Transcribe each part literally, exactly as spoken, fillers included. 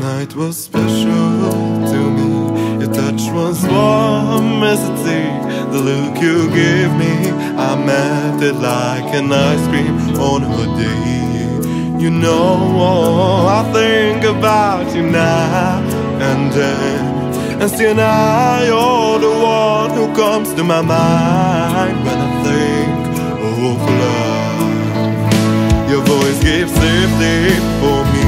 night was special to me. Your touch was warm as the sea. The look you gave me, I melted like an ice cream on a day. You know, oh, I think about you now and then, and still now you're the one who comes to my mind when I think of love. Your voice gave safety for me.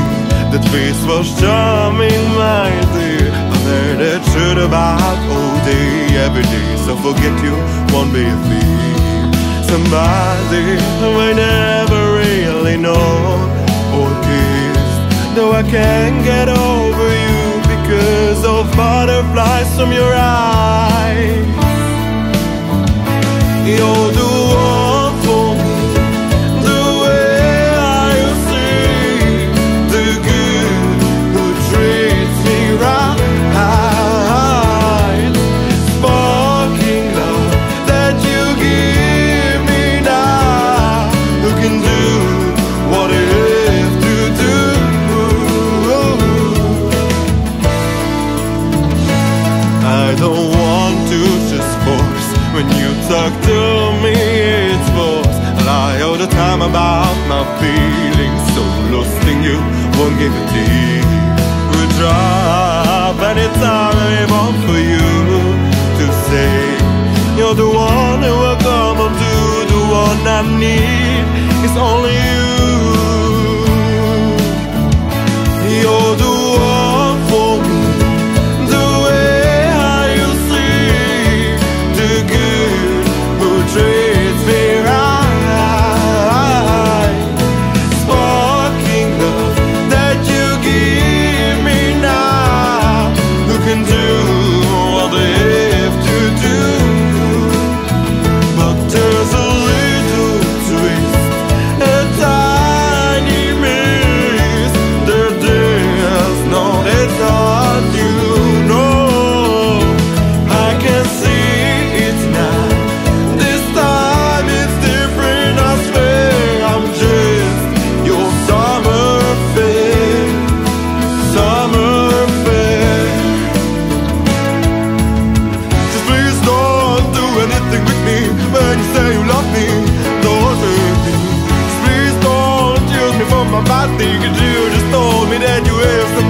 That face was charming, my dear. I've heard that shit about all day, every day. So forget you won't be a thief. Somebody who I never really know or kissed. Though I can't get over you because of butterflies from your eyes. You're the one for me, the way I see. The good who treats me right. Sparking love that you give me now. Who can do what it is to do. I don't want to just force. When you talk to me, it's false. I lie all the time about my feelings. So lost in you, won't give a deep. We drop anytime I want for you to say you're the one who will come up to. The one I need is only you. You're the one for me.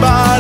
Bye.